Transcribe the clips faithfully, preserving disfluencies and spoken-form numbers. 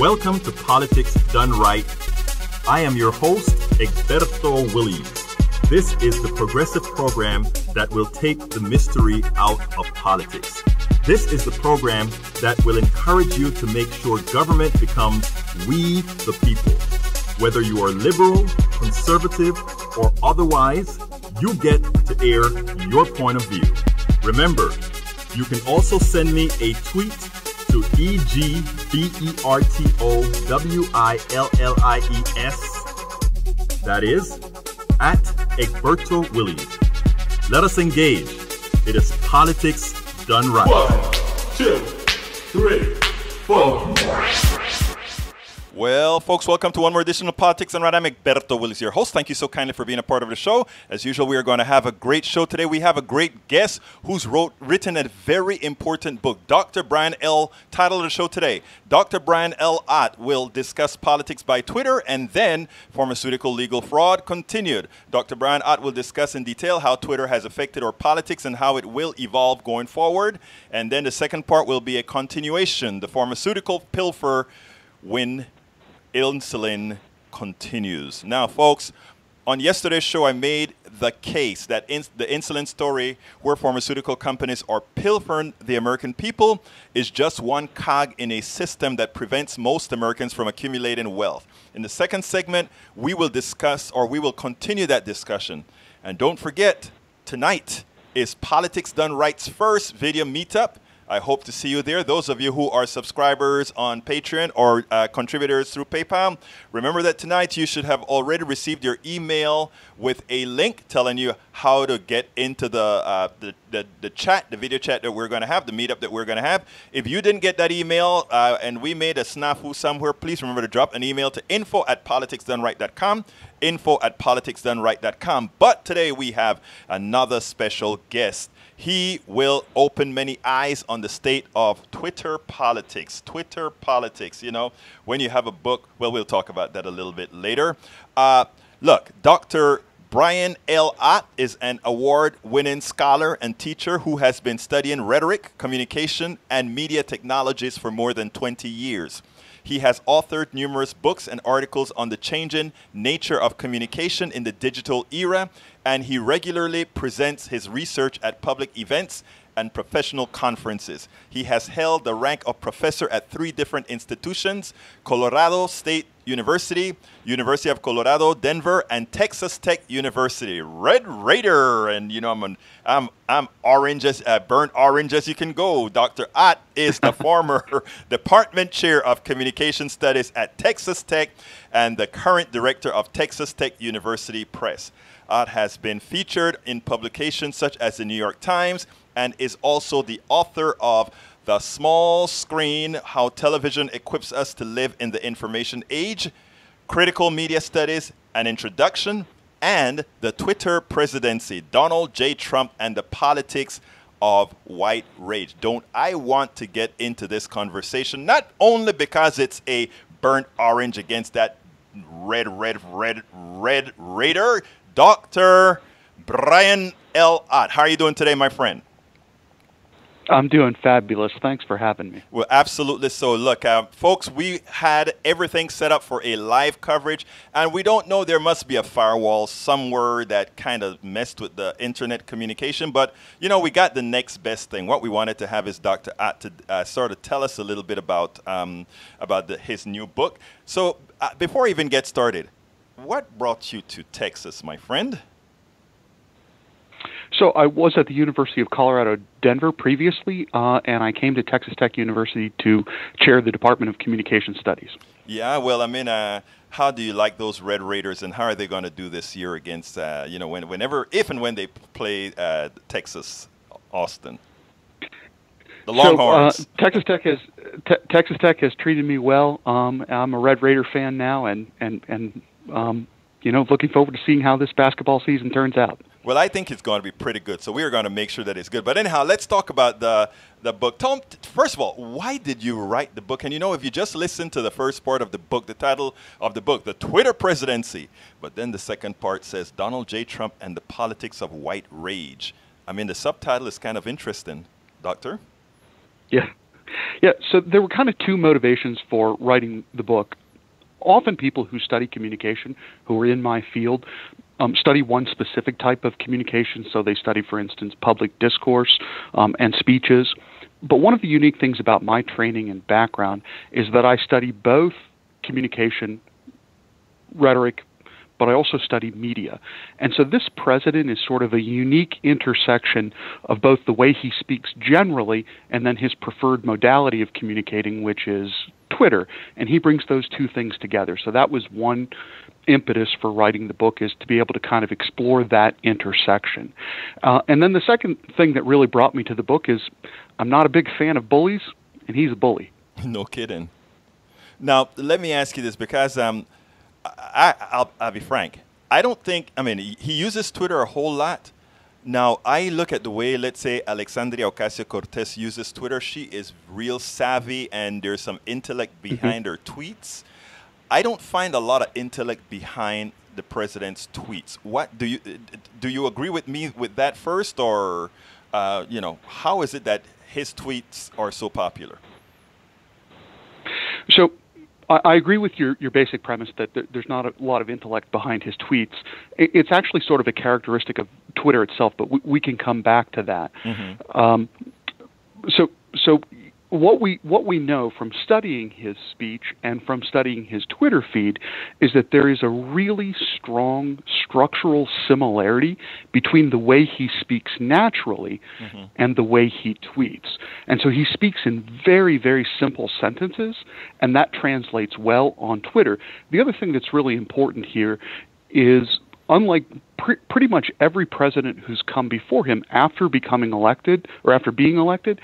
Welcome to Politics Done Right. I am your host, Egberto Williams. This is the progressive program that will take the mystery out of politics. This is the program that will encourage you to make sure government becomes we the people. Whether you are liberal, conservative, or otherwise, you get to air your point of view. Remember, you can also send me a tweet to E G B E R T O W I L L I E S, that is, at Egberto Willies. Let us engage. It is Politics Done Right. One, two, three, four. Well, folks, welcome to one more edition of Politics Done Right. I'm Egberto Willies, your host. Thank you so kindly for being a part of the show. As usual, we are going to have a great show today. We have a great guest who's wrote, written a very important book. Doctor Brian L. Title of the show today, Doctor Brian L. Ott will discuss politics by Twitter and then pharmaceutical legal fraud continued. Doctor Brian Ott will discuss in detail how Twitter has affected our politics and how it will evolve going forward. And then the second part will be a continuation, the pharmaceutical pilfer win. Insulin continues. Now, folks, on yesterday's show, I made the case that ins the insulin story where pharmaceutical companies are pilfering the American people is just one cog in a system that prevents most Americans from accumulating wealth. In the second segment, we will discuss or we will continue that discussion. And don't forget, tonight is Politics Done Right's first video meetup. I hope to see you there. Those of you who are subscribers on Patreon or uh, contributors through PayPal, remember that tonight you should have already received your email with a link telling you how to get into the, uh, the, the, the chat, the video chat that we're going to have, the meetup that we're going to have. If you didn't get that email uh, and we made a snafu somewhere, please remember to drop an email to info at politics done right dot com. info at politics done right dot com. But today we have another special guest. He will open many eyes on the state of Twitter politics. Twitter politics, you know, when you have a book, well, we'll talk about that a little bit later. Uh, look, Doctor Brian L. Ott is an award-winning scholar and teacher who has been studying rhetoric, communication, and media technologies for more than twenty years. He has authored numerous books and articles on the changing nature of communication in the digital era, and he regularly presents his research at public events and professional conferences. He has held the rank of professor at three different institutions, Colorado State University, University of Colorado Denver, and Texas Tech University. Red Raider, and you know I'm an, I'm I'm orange as uh, burnt orange as you can go. Doctor Ott is the former department chair of Communication Studies at Texas Tech and the current director of Texas Tech University Press. Ott has been featured in publications such as The New York Times and is also the author of The Small Screen: How Television Equips Us to Live in the Information Age, Critical Media Studies: An Introduction, and The Twitter Presidency: Donald J. Trump and the Politics of White Rage. Don't I want to get into this conversation, not only because it's a burnt orange against that red, red, red, red raider, Doctor Brian L. Ott. How are you doing today, my friend? I'm doing fabulous. Thanks for having me. Well, absolutely. So look, uh, folks, we had everything set up for a live coverage, and we don't know, there must be a firewall somewhere that kind of messed with the internet communication, but you know, we got the next best thing. What we wanted to have is Doctor Ott to uh, sort of tell us a little bit about, um, about the, his new book. So uh, before I even get started, what brought you to Texas, my friend? So I was at the University of Colorado Denver previously, uh, and I came to Texas Tech University to chair the Department of Communication Studies. Yeah, well, I mean, uh, how do you like those Red Raiders, and how are they going to do this year against, uh, you know, when, whenever, if and when they play uh, Texas, Austin? The Longhorns. So, uh, Texas Tech has te Texas Tech has treated me well. Um, I'm a Red Raider fan now, and and and um, you know, looking forward to seeing how this basketball season turns out. Well, I think it's going to be pretty good, so we're going to make sure that it's good. But anyhow, let's talk about the, the book. Tom, first of all, why did you write the book? And, you know, if you just listen to the first part of the book, the title of the book, The Twitter Presidency, but then the second part says Donald J. Trump and the Politics of White Rage. I mean, the subtitle is kind of interesting, Doctor. Yeah. Yeah, so there were kind of two motivations for writing the book. Often people who study communication, who are in my field, um, study one specific type of communication. So they study, for instance, public discourse um, and speeches. But one of the unique things about my training and background is that I study both communication, rhetoric, but I also study media. And so this president is sort of a unique intersection of both the way he speaks generally and then his preferred modality of communicating, which is Twitter. And he brings those two things together. So that was one impetus for writing the book, is to be able to kind of explore that intersection. Uh, and then the second thing that really brought me to the book is I'm not a big fan of bullies, and he's a bully. No kidding. Now, let me ask you this, because um, I, I'll, I'll be frank. I don't think, I mean, he uses Twitter a whole lot. Now, I look at the way, let's say, Alexandria Ocasio-Cortez uses Twitter. She is real savvy, and there's some intellect behind mm-hmm. her tweets. I don't find a lot of intellect behind the president's tweets. What do you, do you agree with me with that first, or, uh, you know, how is it that his tweets are so popular? So I agree with your, your basic premise that there's not a lot of intellect behind his tweets. It's actually sort of a characteristic of Twitter itself, but we, we can come back to that. Mm-hmm. Um, so so what we what we know from studying his speech and from studying his Twitter feed is that there is a really strong structural similarity between the way he speaks naturally mm-hmm. and the way he tweets. And so he speaks in very, very simple sentences, and that translates well on Twitter. The other thing that's really important here is, unlike pre pretty much every president who's come before him after becoming elected or after being elected,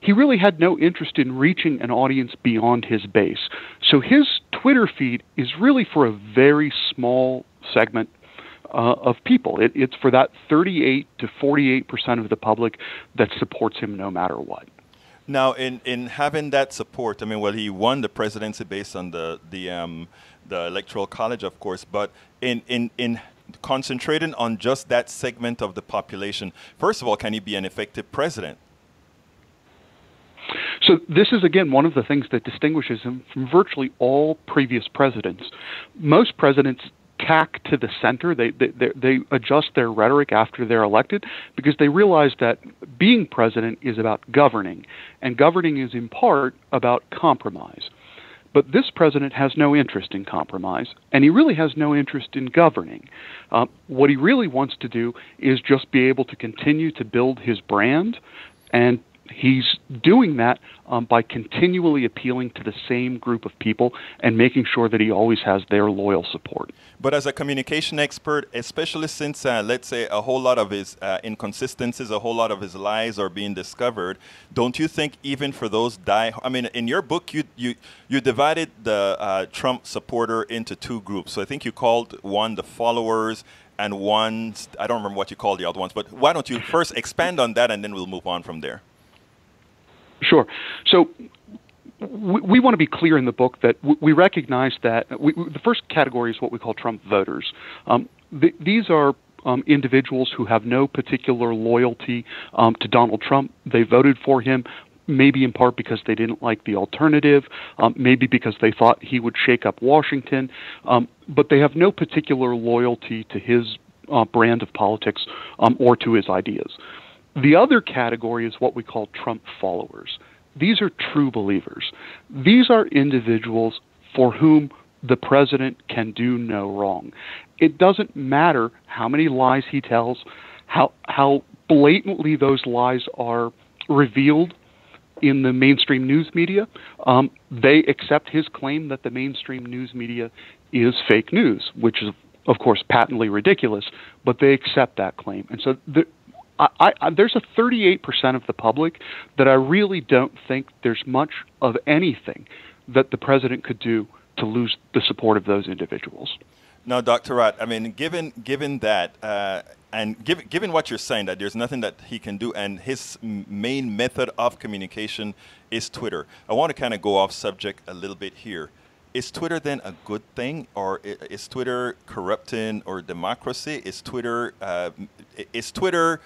he really had no interest in reaching an audience beyond his base. So his Twitter feed is really for a very small segment uh, of people. It, it's for that thirty-eight to forty-eight percent of the public that supports him no matter what. Now, in, in having that support, I mean, well, he won the presidency based on the, the, um, the Electoral College, of course, but in, in, in concentrating on just that segment of the population, first of all, can he be an effective president? So this is, again, one of the things that distinguishes him from virtually all previous presidents. Most presidents tack to the center. They, they, they adjust their rhetoric after they're elected because they realize that being president is about governing, and governing is in part about compromise. But this president has no interest in compromise, and he really has no interest in governing. Uh, what he really wants to do is just be able to continue to build his brand, and he's doing that um, by continually appealing to the same group of people and making sure that he always has their loyal support. But as a communication expert, especially since, uh, let's say, a whole lot of his uh, inconsistencies, a whole lot of his lies are being discovered, don't you think even for those die... I mean, in your book, you, you, you divided the uh, Trump supporter into two groups. So I think you called one the followers and one... I don't remember what you called the other ones, but why don't you first expand on that, and then we'll move on from there. Sure. So we, we want to be clear in the book that we, we recognize that we, we, the first category is what we call Trump voters. Um, th these are um, individuals who have no particular loyalty um, to Donald Trump. They voted for him, maybe in part because they didn't like the alternative, um, maybe because they thought he would shake up Washington, um, but they have no particular loyalty to his uh, brand of politics um, or to his ideas. The other category is what we call Trump followers. These are true believers. These are individuals for whom the president can do no wrong. It doesn't matter how many lies he tells, how, how blatantly those lies are revealed in the mainstream news media. Um, they accept his claim that the mainstream news media is fake news, which is, of course, patently ridiculous, but they accept that claim. And so the I, I, there's a thirty-eight percent of the public that I really don't think there's much of anything that the president could do to lose the support of those individuals. Now, Doctor Ott, I mean, given given that, uh, and given given what you're saying, that there's nothing that he can do, and his main method of communication is Twitter. I want to kind of go off subject a little bit here. Is Twitter then a good thing, or is Twitter corrupting or democracy? Is Twitter uh, is Twitter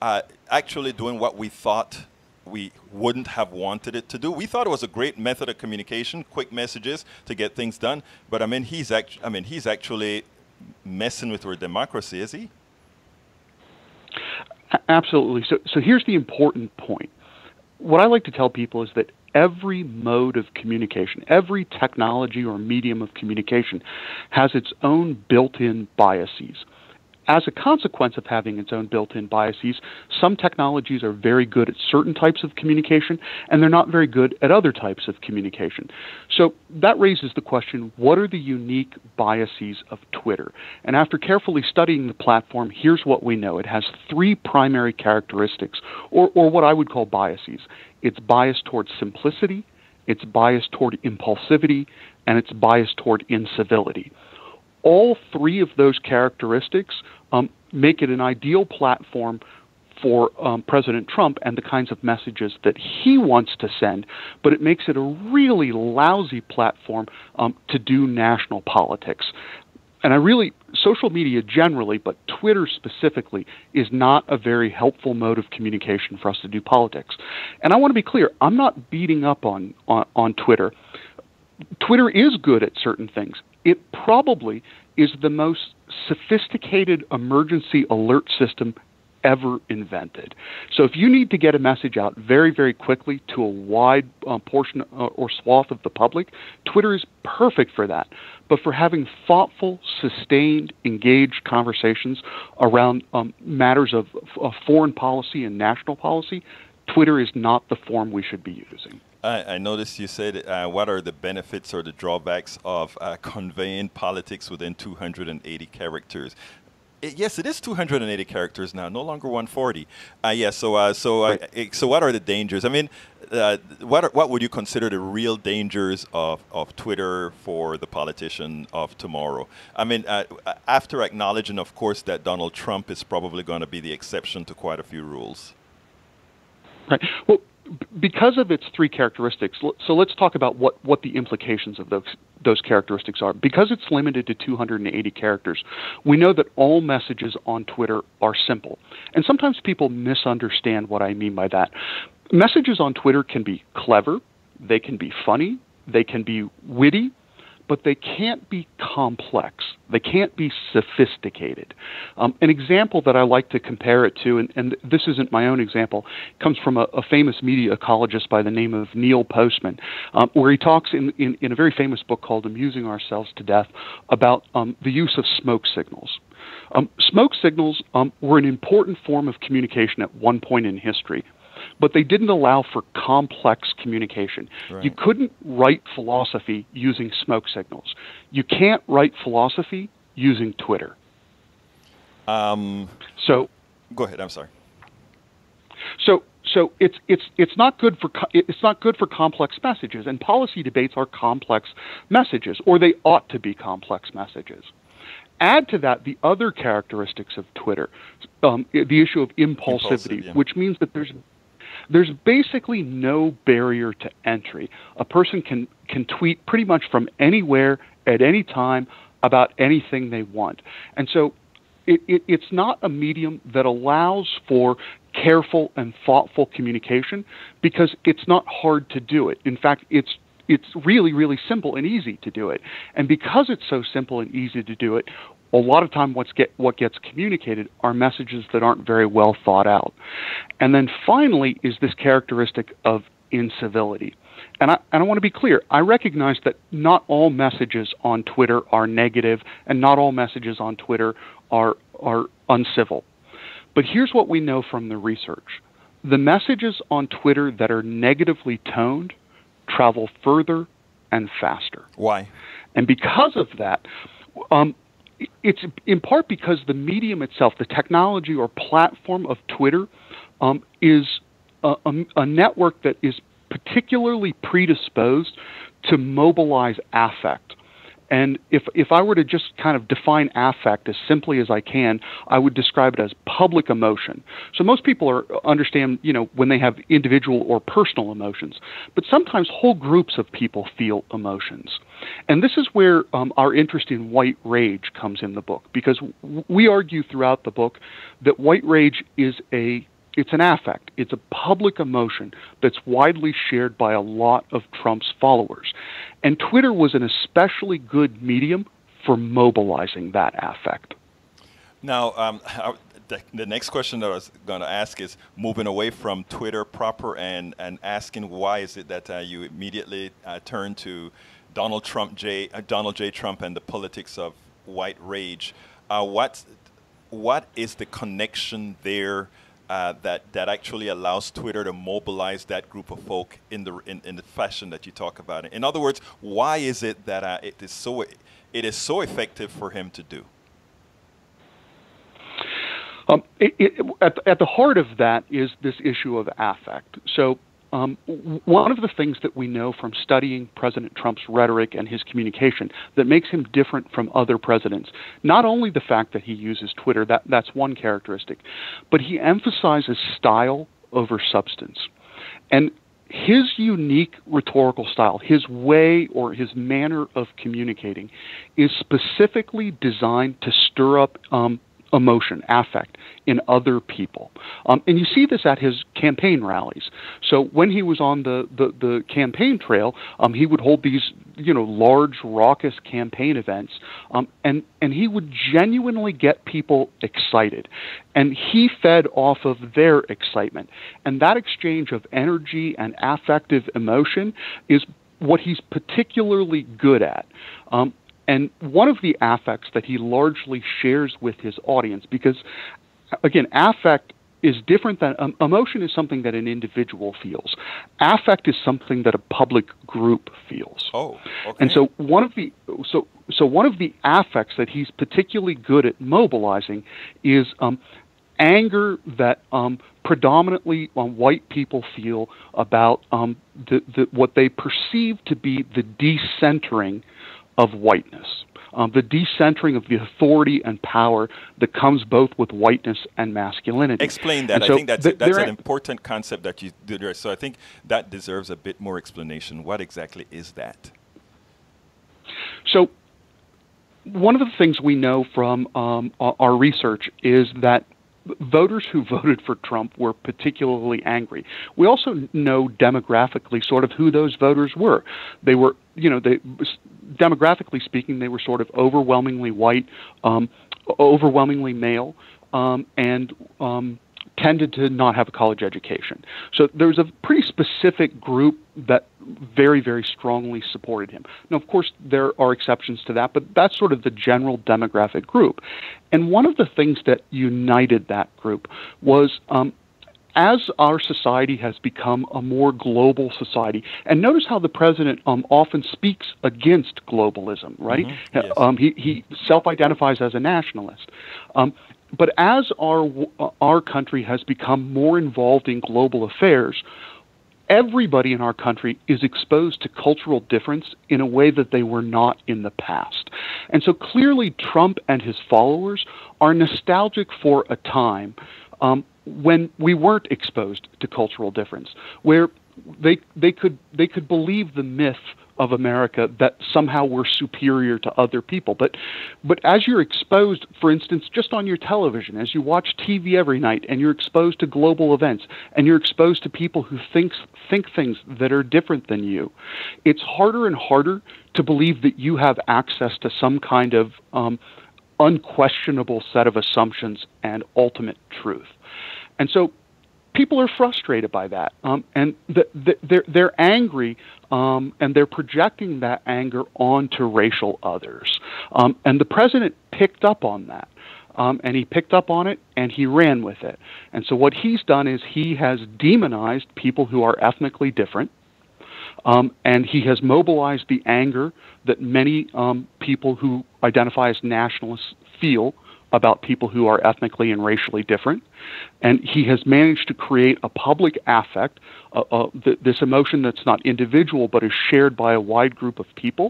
Uh, actually doing what we thought we wouldn't have wanted it to do. We thought it was a great method of communication, quick messages to get things done. But I mean, he's actually, I mean, he's actually messing with our democracy, is he? Absolutely. So, so here's the important point. What I like to tell people is that every mode of communication, every technology or medium of communication has its own built-in biases. As a consequence of having its own built-in biases, some technologies are very good at certain types of communication, and they're not very good at other types of communication. So that raises the question, what are the unique biases of Twitter? And after carefully studying the platform, here's what we know. It has three primary characteristics, or, or what I would call biases. It's biased towards simplicity, it's biased toward impulsivity, and it's biased toward incivility. All three of those characteristics um, make it an ideal platform for um, President Trump and the kinds of messages that he wants to send, but it makes it a really lousy platform um, to do national politics. And I really, social media generally, but Twitter specifically, is not a very helpful mode of communication for us to do politics. And I want to be clear, I'm not beating up on, on, on Twitter. Twitter is good at certain things. It probably is the most sophisticated emergency alert system ever invented. So if you need to get a message out very, very quickly to a wide uh, portion or, or swath of the public, Twitter is perfect for that. But for having thoughtful, sustained, engaged conversations around um, matters of, of foreign policy and national policy, Twitter is not the form we should be using. I, I noticed you said, uh, what are the benefits or the drawbacks of uh, conveying politics within two hundred eighty characters? It, yes, it is two hundred eighty characters now, no longer one forty. Uh, yeah, so uh, so uh, right. so what are the dangers? I mean, uh, what are, what would you consider the real dangers of, of Twitter for the politician of tomorrow? I mean, uh, after acknowledging, of course, that Donald Trump is probably going to be the exception to quite a few rules. Right. Well, because of its three characteristics, so let's talk about what, what the implications of those, those characteristics are. Because it's limited to two hundred eighty characters, we know that all messages on Twitter are simple. And sometimes people misunderstand what I mean by that. Messages on Twitter can be clever, they can be funny, they can be witty, but they can't be complex. They can't be sophisticated. Um, an example that I like to compare it to, and, and this isn't my own example, comes from a, a famous media ecologist by the name of Neil Postman, um, where he talks in, in, in a very famous book called Amusing Ourselves to Death about um, the use of smoke signals. Um, smoke signals um, were an important form of communication at one point in history, but they didn't allow for complex communication. Right. You couldn't write philosophy using smoke signals. You can't write philosophy using Twitter. Um, so, go ahead. I'm sorry. So, so it's it's it's not good for it's not good for complex messages, and policy debates are complex messages, or they ought to be complex messages. Add to that the other characteristics of Twitter, um, the issue of impulsivity, Impulsive, yeah. which means that there's There's basically no barrier to entry. A person can, can tweet pretty much from anywhere at any time about anything they want. And so it, it, it's not a medium that allows for careful and thoughtful communication because it's not hard to do it. In fact, it's it's really, really simple and easy to do it. And because it's so simple and easy to do it, a lot of time what's get, what gets communicated are messages that aren't very well thought out. And then finally is this characteristic of incivility. And I, and I want to be clear, I recognize that not all messages on Twitter are negative and not all messages on Twitter are, are uncivil. But here's what we know from the research. The messages on Twitter that are negatively toned travel further and faster. Why? And because of that, um, it's in part because the medium itself, the technology or platform of Twitter, um, is a, a, a network that is particularly predisposed to mobilize affect. And if, if I were to just kind of define affect as simply as I can, I would describe it as public emotion. So most people are, understand, you know, when they have individual or personal emotions, but sometimes whole groups of people feel emotions. And this is where um, our interest in white rage comes in the book, because we argue throughout the book that white rage is a It's an affect. It's a public emotion that's widely shared by a lot of Trump's followers. And Twitter was an especially good medium for mobilizing that affect. Now, um, the, the next question that I was going to ask is moving away from Twitter proper and, and asking why is it that uh, you immediately uh, turn to Donald Trump, J, uh, Donald J. Trump and the politics of white rage. Uh, what, what is the connection there Uh, that that actually allows Twitter to mobilize that group of folk in the in, in the fashion that you talk about? In other words, why is it that uh, it is so it is so effective for him to do? Um, it, it, at at the heart of that is this issue of affect. So um, one of the things that we know from studying President Trump's rhetoric and his communication that makes him different from other presidents, not only the fact that he uses Twitter, that, that's one characteristic, but he emphasizes style over substance. And his unique rhetorical style, his way or his manner of communicating, is specifically designed to stir up um, emotion, affect, in other people. Um, and you see this at his campaign rallies. So when he was on the, the, the campaign trail, um, he would hold these, you know, large, raucous campaign events, um, and, and he would genuinely get people excited. And he fed off of their excitement. And that exchange of energy and affective emotion is what he's particularly good at. Um, And one of the affects that he largely shares with his audience, because, again, affect is different than um, emotion is something that an individual feels. Affect is something that a public group feels. Oh, okay. And so one of the so so one of the affects that he's particularly good at mobilizing is um, anger that um, predominantly um, white people feel about um, the, the what they perceive to be the decentering of whiteness, um, the decentering of the authority and power that comes both with whiteness and masculinity. Explain that. So I think that's, th that's an important concept that you did there. So I think that deserves a bit more explanation. What exactly is that? So one of the things we know from um, our research is that voters who voted for Trump were particularly angry. We also know demographically sort of who those voters were. They were, you know, they, demographically speaking, they were sort of overwhelmingly white, um, overwhelmingly male, um, and um, tended to not have a college education. So there was a pretty specific group that very, very strongly supported him. Now, of course, there are exceptions to that, but that's sort of the general demographic group. And one of the things that united that group was um, as our society has become a more global society, and notice how the president um, often speaks against globalism, right? Mm-hmm. Yes. um, he, he self-identifies as a nationalist. Um, but as our, our country has become more involved in global affairs, everybody in our country is exposed to cultural difference in a way that they were not in the past. And so clearly Trump and his followers are nostalgic for a time um, when we weren't exposed to cultural difference, where they, they, could, they could believe the myth of America that somehow we're superior to other people. But, but as you're exposed, for instance, just on your television, as you watch T V every night and you're exposed to global events and you're exposed to people who thinks, think things that are different than you, it's harder and harder to believe that you have access to some kind of um, unquestionable set of assumptions and ultimate truth. And so people are frustrated by that, um, and the, the, they're, they're angry, um, and they're projecting that anger onto racial others. Um, and the president picked up on that, um, and he picked up on it, and he ran with it. And so what he's done is he has demonized people who are ethnically different, um, and he has mobilized the anger that many um, people who identify as nationalists feel about people who are ethnically and racially different. And he has managed to create a public affect, uh, uh, th this emotion that's not individual but is shared by a wide group of people.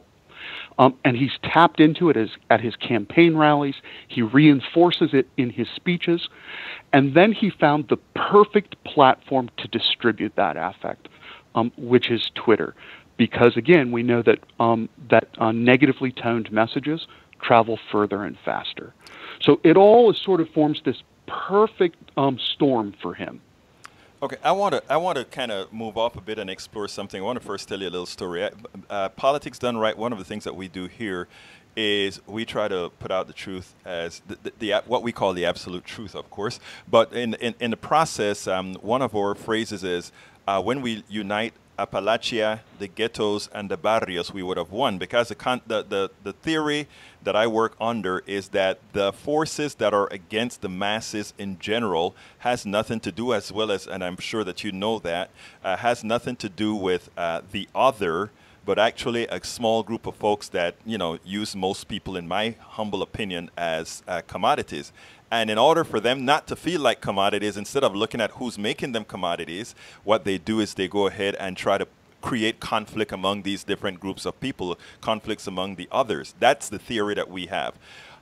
Um, and he's tapped into it as, at his campaign rallies. He reinforces it in his speeches. And then he found the perfect platform to distribute that affect, um, which is Twitter. Because, again, we know that, um, that uh, negatively toned messages travel further and faster. So it all is sort of forms this perfect um, storm for him. Okay, I want to I want to kind of move off a bit and explore something. I want to first tell you a little story. Uh, Politics Done Right, one of the things that we do here is we try to put out the truth as the, the, the what we call the absolute truth, of course. But in, in, in the process, um, one of our phrases is, uh, when we unite Appalachia, the ghettos, and the barrios, we would have won. Because the, con the, the, the theory that I work under is that the forces that are against the masses in general has nothing to do, as well as, and I'm sure that you know that, uh, has nothing to do with uh, the other, but actually a small group of folks that, you know, use most people, in my humble opinion, as uh, commodities. And in order for them not to feel like commodities, instead of looking at who's making them commodities, what they do is they go ahead and try to create conflict among these different groups of people, conflicts among the others. That's the theory that we have.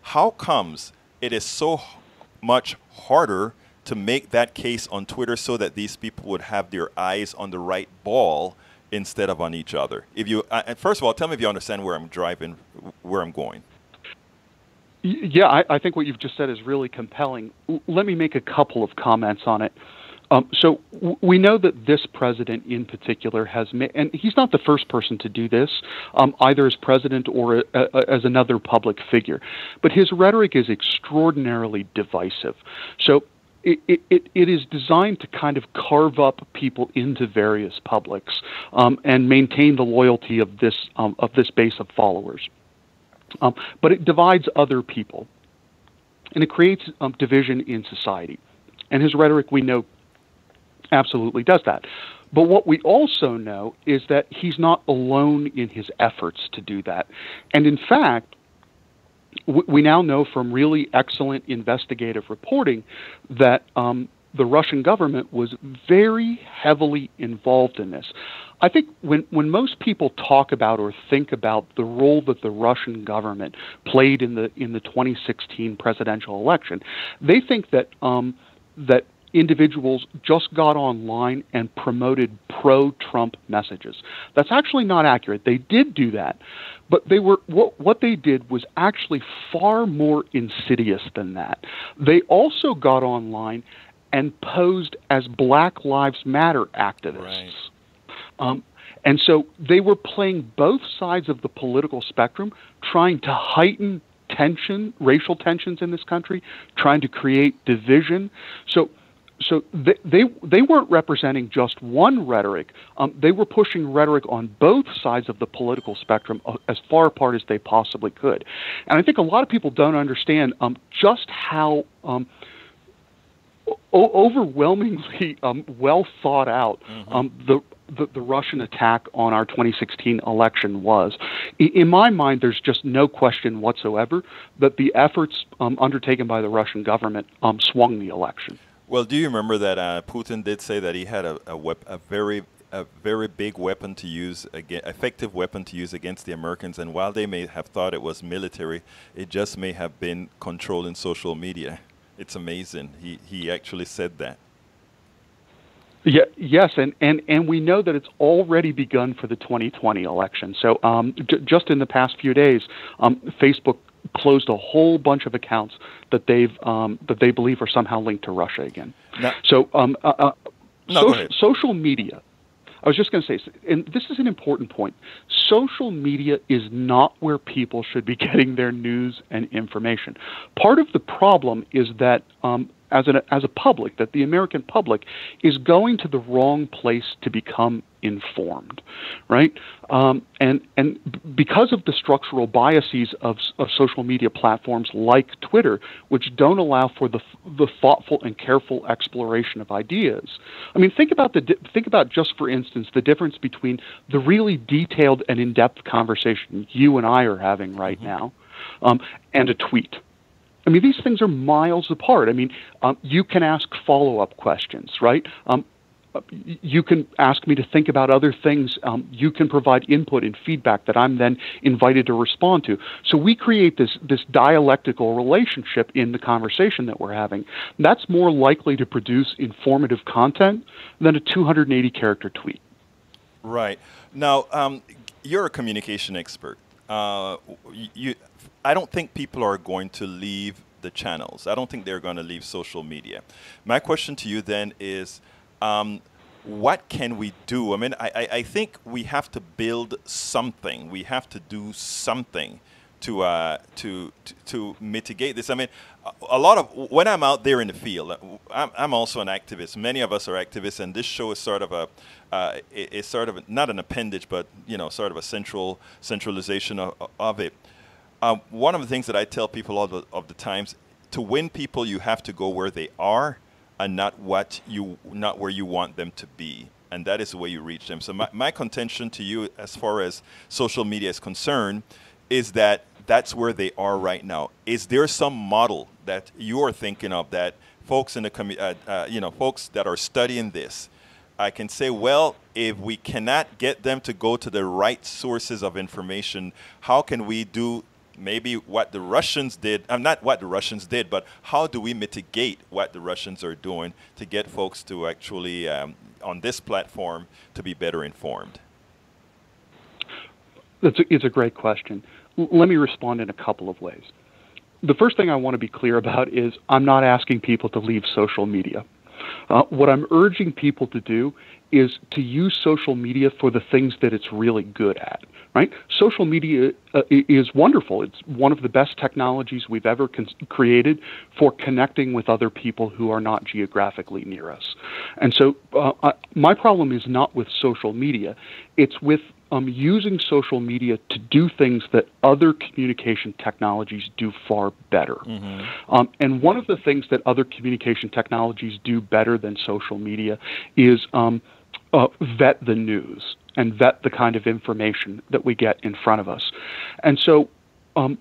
How comes it is so much harder to make that case on Twitter so that these people would have their eyes on the right ball instead of on each other? If you, uh, first of all, tell me if you understand where I'm driving, where I'm going. Yeah, I, I think what you've just said is really compelling. L- let me make a couple of comments on it. Um, so w- we know that this president in particular has made, and he's not the first person to do this, um, either as president or a, a, as another public figure, but his rhetoric is extraordinarily divisive. So It, it, it is designed to kind of carve up people into various publics um, and maintain the loyalty of this um, of this base of followers. Um, but it divides other people, and it creates um, division in society. And his rhetoric, we know, absolutely does that. But what we also know is that he's not alone in his efforts to do that. And in fact, we now know from really excellent investigative reporting that um, the Russian government was very heavily involved in this. I think when, when most people talk about or think about the role that the Russian government played in the in the twenty sixteen presidential election, they think that um, that individuals just got online and promoted pro-Trump messages. That's actually not accurate. They did do that, but they were what, what they did was actually far more insidious than that. They also got online and posed as Black Lives Matter activists. Right. Um, and so they were playing both sides of the political spectrum, trying to heighten tension, racial tensions in this country, trying to create division. So So they, they they weren't representing just one rhetoric. Um, they were pushing rhetoric on both sides of the political spectrum as far apart as they possibly could. And I think a lot of people don't understand um, just how um, o overwhelmingly um, well thought out mm-hmm. um, the, the, the Russian attack on our twenty sixteen election was. In, in my mind, there's just no question whatsoever that the efforts um, undertaken by the Russian government um, swung the election. Well, do you remember that uh, Putin did say that he had a, a, wep a very a very big weapon to use, against, effective weapon to use against the Americans, and while they may have thought it was military, it just may have been controlling social media. It's amazing. He, he actually said that. Yeah, yes, and, and, and we know that it's already begun for the twenty twenty election. So um, j just in the past few days, um, Facebook closed a whole bunch of accounts that they've um, that they believe are somehow linked to Russia again. No. So, um, uh, uh, no, so social media. I was just going to say, and this is an important point. Social media is not where people should be getting their news and information. Part of the problem is that um, as an as a public, that the American public is going to the wrong place to become informed, right? Um, and and because of the structural biases of, of social media platforms like Twitter, which don't allow for the the thoughtful and careful exploration of ideas. I mean, think about the think about just for instance the difference between the really detailed and in-depth conversation you and I are having right now, um, and a tweet. I mean, these things are miles apart. I mean, um, you can ask follow-up questions, right? Um, You can ask me to think about other things. Um, you can provide input and feedback that I'm then invited to respond to. So we create this this dialectical relationship in the conversation that we're having. That's more likely to produce informative content than a two hundred eighty character tweet. Right. Now, um, you're a communication expert. Uh, you, I don't think people are going to leave the channels. I don't think they're going to leave social media. My question to you then is, um, what can we do? I mean, I, I think we have to build something. We have to do something to uh, to, to to mitigate this. I mean, a lot of when I'm out there in the field, I'm, I'm also an activist. Many of us are activists, and this show is sort of a uh, is sort of not an appendage, but you know, sort of a central centralization of, of it. Uh, one of the things that I tell people all the, of the times, to win people, you have to go where they are, and not what you not where you want them to be, and that is the way you reach them. So my, my contention to you, as far as social media is concerned, is that that's where they are right now. Is there some model that you are thinking of that folks in the commu uh, uh, you know, folks that are studying this, I can say, well, if we cannot get them to go to the right sources of information, how can we do maybe what the Russians did? I'm uh, not what the Russians did, but how do we mitigate what the Russians are doing to get folks to actually um, on this platform to be better informed? It's a, it's a great question. L- let me respond in a couple of ways. The first thing I want to be clear about is I'm not asking people to leave social media. Uh, what I'm urging people to do is to use social media for the things that it's really good at, right? Social media uh, is wonderful. It's one of the best technologies we've ever con- created for connecting with other people who are not geographically near us. And so uh, I, my problem is not with social media. It's with Um, using social media to do things that other communication technologies do far better. Mm-hmm. Um, and one of the things that other communication technologies do better than social media is um, uh, vet the news and vet the kind of information that we get in front of us. And so um,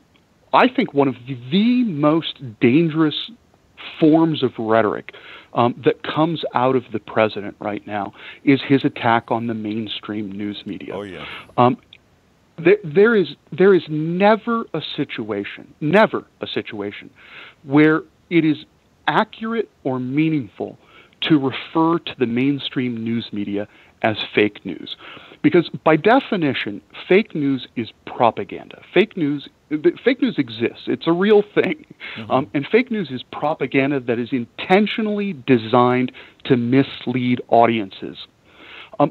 I think one of the most dangerous forms of rhetoric um, that comes out of the president right now is his attack on the mainstream news media. Oh, yeah. Um, there, there is there is never a situation, never a situation, where it is accurate or meaningful to refer to the mainstream news media as fake news. Because by definition, fake news is propaganda. Fake news fake news exists. It's a real thing. Mm-hmm. Um, and fake news is propaganda that is intentionally designed to mislead audiences. Um,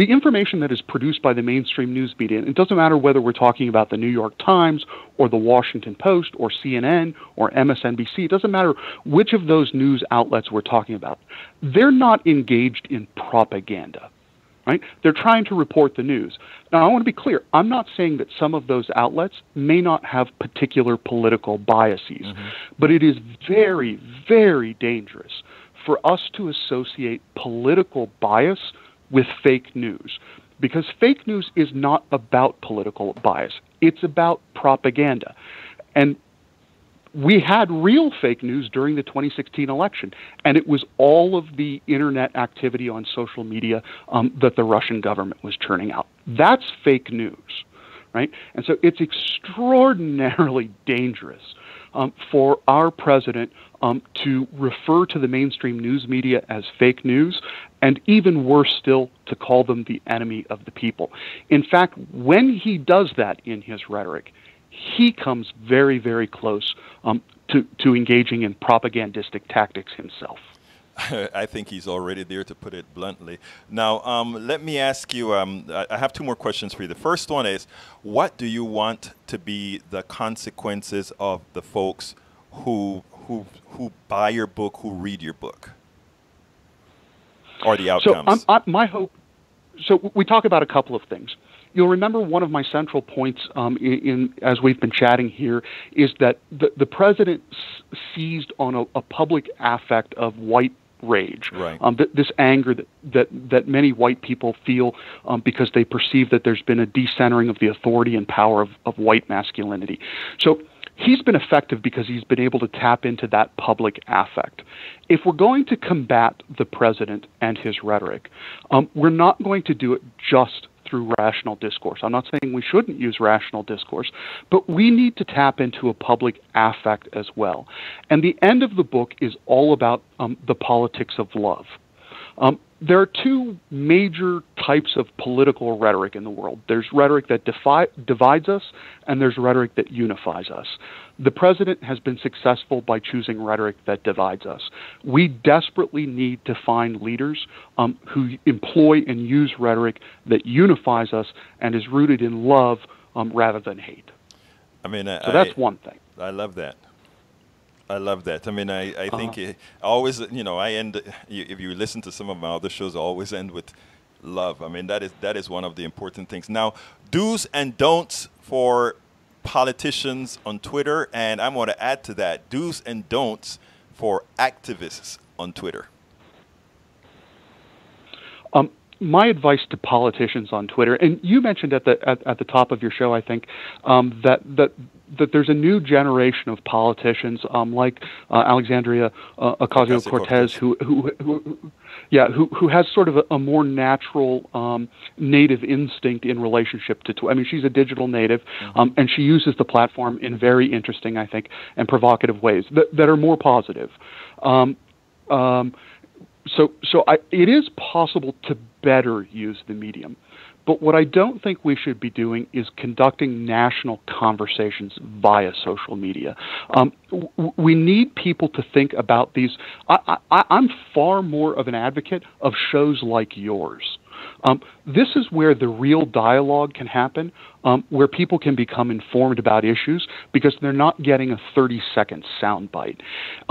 the information that is produced by the mainstream news media, and it doesn't matter whether we're talking about the New York Times or the Washington Post or C N N or M S N B C, it doesn't matter which of those news outlets we're talking about. They're not engaged in propaganda. Right? They're trying to report the news. Now, I want to be clear. I'm not saying that some of those outlets may not have particular political biases, mm-hmm. but it is very, very dangerous for us to associate political bias with fake news, because fake news is not about political bias. It's about propaganda. And we had real fake news during the twenty sixteen election, and it was all of the internet activity on social media um, that the Russian government was churning out. That's fake news, right? And so it's extraordinarily dangerous um, for our president um, to refer to the mainstream news media as fake news, and even worse still, to call them the enemy of the people. In fact, when he does that in his rhetoric, he comes very, very close um, to, to engaging in propagandistic tactics himself. I think he's already there, to put it bluntly. Now, um, let me ask you, um, I have two more questions for you. The first one is, what do you want to be the consequences of the folks who, who, who buy your book, who read your book? Or the outcomes? So, um, I, my hope, so we talk about a couple of things. You'll remember one of my central points um, in, in as we've been chatting here is that the, the president s seized on a, a public affect of white rage, right. um, th this anger that, that, that many white people feel um, because they perceive that there's been a decentering of the authority and power of, of white masculinity. So he's been effective because he's been able to tap into that public affect. If we're going to combat the president and his rhetoric, um, we're not going to do it just through rational discourse. I'm not saying we shouldn't use rational discourse, but we need to tap into a public affect as well. And the end of the book is all about um, the politics of love. Um, There are two major types of political rhetoric in the world. There's rhetoric that defi- divides us, and there's rhetoric that unifies us. The president has been successful by choosing rhetoric that divides us. We desperately need to find leaders um, who employ and use rhetoric that unifies us and is rooted in love um, rather than hate. I mean, I, so that's I, one thing. I love that. I love that. I mean, I, I think uh-huh. it always, you know, I end, you, if you listen to some of my other shows, I always end with love. I mean, that is that is one of the important things. Now, do's and don'ts for politicians on Twitter, and I'm going to add to that, do's and don'ts for activists on Twitter. Um. My advice to politicians on Twitter, and you mentioned at the at, at the top of your show, I think, um, that that that there's a new generation of politicians um, like uh, Alexandria uh, Ocasio-Cortez, who, who who yeah who who has sort of a, a more natural um, native instinct in relationship to Twitter. I mean, she's a digital native, mm-hmm. um, and she uses the platform in very interesting, I think, and provocative ways that that are more positive. Um, um, So, so I, it is possible to better use the medium. But what I don't think we should be doing is conducting national conversations via social media. Um, w- we need people to think about these. I, I, I'm far more of an advocate of shows like yours. Um, this is where the real dialogue can happen, um, where people can become informed about issues because they're not getting a thirty-second soundbite.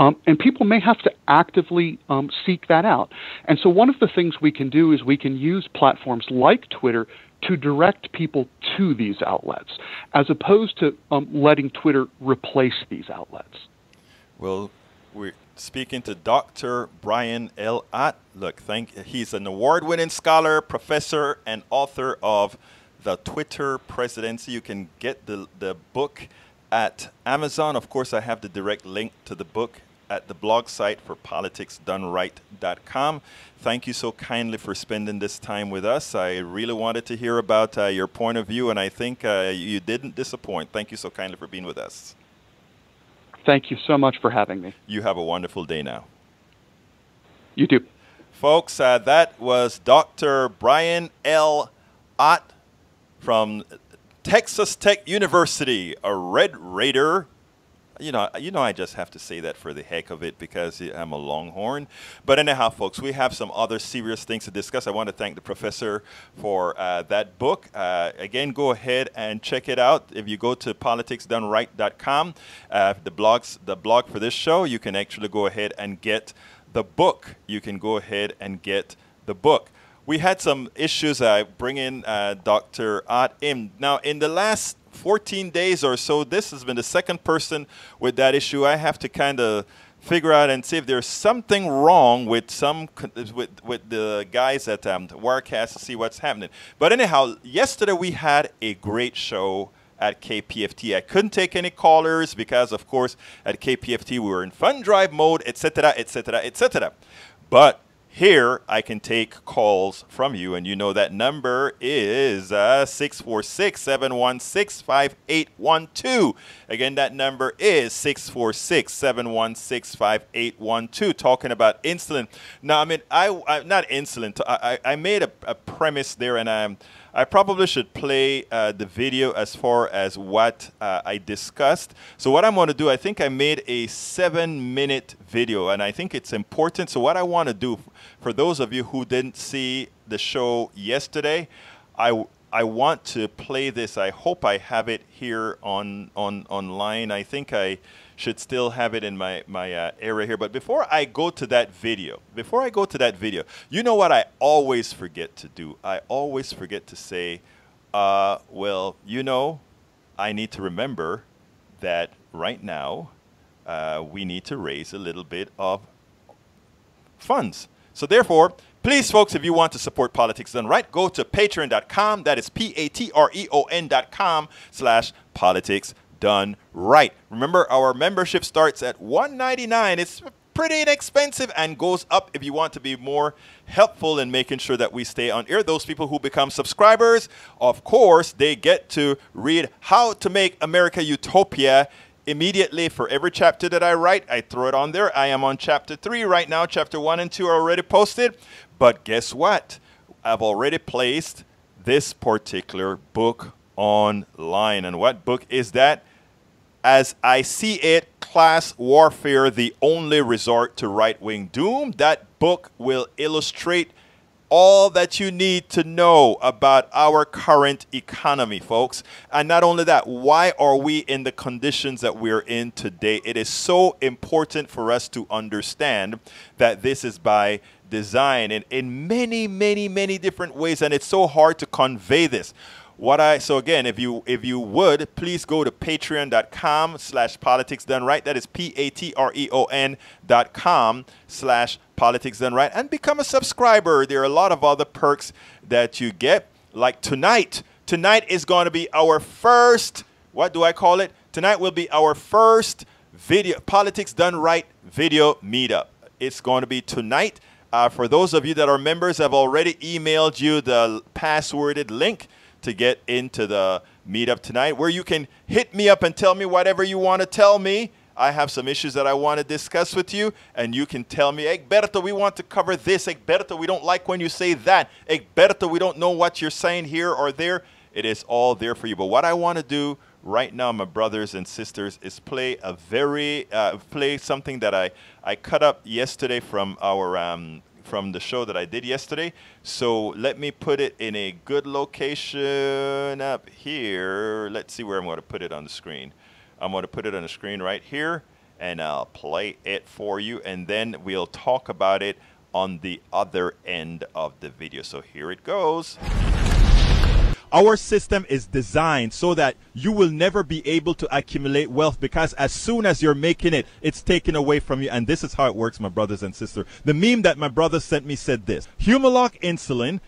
Um, and people may have to actively um, seek that out. And so one of the things we can do is we can use platforms like Twitter to direct people to these outlets, as opposed to um, letting Twitter replace these outlets. Well, we're speaking to Doctor Brian L. Ott. Look, thank, he's an award-winning scholar, professor, and author of The Twitter Presidency. You can get the, the book at Amazon. Of course, I have the direct link to the book at the blog site for politics done right dot com. Thank you so kindly for spending this time with us. I really wanted to hear about uh, your point of view, and I think uh, you didn't disappoint. Thank you so kindly for being with us. Thank you so much for having me. You have a wonderful day now. You too. Folks, uh, that was Doctor Brian L. Ott from Texas Tech University, a Red Raider. You know, you know, I just have to say that for the heck of it because I'm a Longhorn. But anyhow, folks, we have some other serious things to discuss. I want to thank the professor for uh, that book. Uh, again, go ahead and check it out. If you go to politics done right dot com, uh, the blogs, the blog for this show, you can actually go ahead and get the book. You can go ahead and get the book. We had some issues. I bring in uh, Doctor Ott in. Now, in the last fourteen days or so, this has been the second person with that issue. I have to kind of figure out and see if there's something wrong with some with with the guys at um, Wirecast to see what's happening. But anyhow, yesterday we had a great show at K P F T. I couldn't take any callers because, of course, at K P F T we were in fun drive mode, et cetera, et cetera, et cetera. But here, I can take calls from you, and you know that number is uh, six four six, seven one six, five eight one two. Again, that number is six four six, seven one six, five eight one two, talking about insulin. Now, I mean, I, I not insulin. I, I made a, a premise there, and I, I probably should play uh, the video as far as what uh, I discussed. So what I'm going to do, I think I made a seven-minute video, and I think it's important. So what I want to do, for those of you who didn't see the show yesterday, I I want to play this. I hope I have it here on on online. I think I should still have it in my my uh, area here. But before I go to that video, before I go to that video, you know what I always forget to do? I always forget to say, uh, well, you know, I need to remember that right now uh, we need to raise a little bit of funds. So therefore, please, folks, if you want to support Politics Done Right, go to patreon dot com. That is P A T R E O N dot com slash Politics Done Right. Remember, our membership starts at one ninety-nine. It's pretty inexpensive and goes up if you want to be more helpful in making sure that we stay on air. Those people who become subscribers, of course, they get to read How to Make America Utopia. Immediately, for every chapter that I write, I throw it on there. I am on chapter three right now. Chapter one and two are already posted. But guess what? I've already placed this particular book online. And what book is that? As I See It, Class Warfare, the Only Resort to Right-Wing Doom. That book will illustrate all that you need to know about our current economy, folks. And not only that, why are we in the conditions that we're in today? It is so important for us to understand that this is by design and in many, many, many different ways. And it's so hard to convey this. What I so again, if you if you would please go to patreon dot com slash politics done right. That is P A T R E O N dot com slash politics done right, and become a subscriber. There are a lot of other perks that you get. Like tonight, tonight is going to be our first. What do I call it? Tonight will be our first video Politics Done Right video meetup. It's going to be tonight. Uh, for those of you that are members, I've already emailed you the passworded link to get into the meetup tonight, where you can hit me up and tell me whatever you want to tell me. I have some issues that I want to discuss with you, and you can tell me, Egberto, we want to cover this. Egberto, we don't like when you say that. Egberto, we don't know what you're saying here or there. It is all there for you. But what I want to do right now, my brothers and sisters, is play a very uh, play something that I I cut up yesterday from our um, from the show that I did yesterday. So let me put it in a good location up here. Let's see where I'm going to put it on the screen. I'm going to put it on the screen right here, and I'll play it for you, and then we'll talk about it on the other end of the video. So here it goes. Our system is designed so that you will never be able to accumulate wealth, because as soon as you're making it, it's taken away from you. And this is how it works, my brothers and sisters. The meme that my brother sent me said this: Humalog insulin,